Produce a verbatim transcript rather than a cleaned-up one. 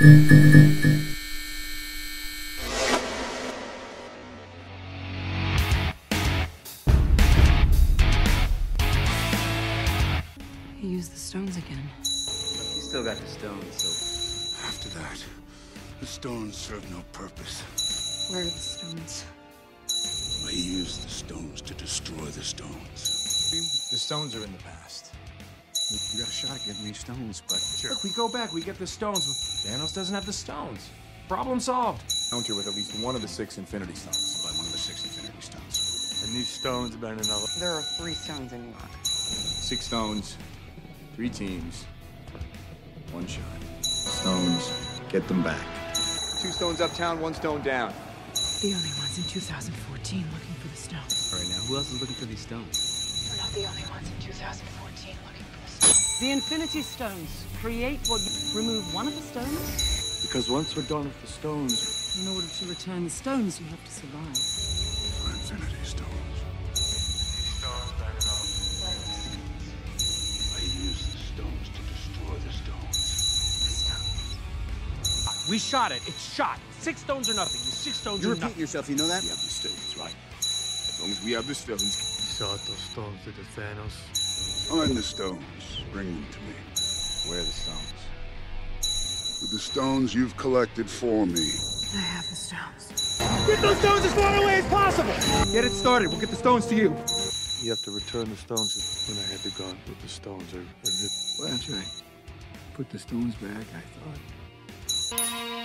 He used the stones again. He still got the stones, so... After that, the stones served no purpose. Where are the stones? Well, he used the stones to destroy the stones. The stones are in the past. You got a shot at getting these stones, but... Sure. Look, we go back, we get the stones. Thanos doesn't have the stones. Problem solved. Counter with at least one of the six Infinity Stones. By one of the six Infinity Stones. And these stones have been another... There are three stones in rock. Six stones, three teams, one shot. Stones, get them back. Two stones uptown, one stone down. The only ones in two thousand fourteen looking for the stones. All right, now, who else is looking for these stones? We're not the only ones in two thousand fourteen looking for... The Infinity Stones create what... Remove one of the stones? Because once we're done with the stones... In order to return the stones, you have to survive. For Infinity Stones. Infinity Stones, I used the stones to destroy the stones. The stones. We shot it. It's shot. Six stones are nothing. The six stones You're are nothing. You repeat yourself, you know that? We have the stones, right? As long as we have the stones... We shot those stones to the Thanos. Find the stones. Bring them to me. Where are the stones? With the stones you've collected for me. I have the stones. Get those stones as far away as possible! Get it started. We'll get the stones to you. You have to return the stones. When I had the gun with the stones, I... I well, that's right. Put the stones back, I thought.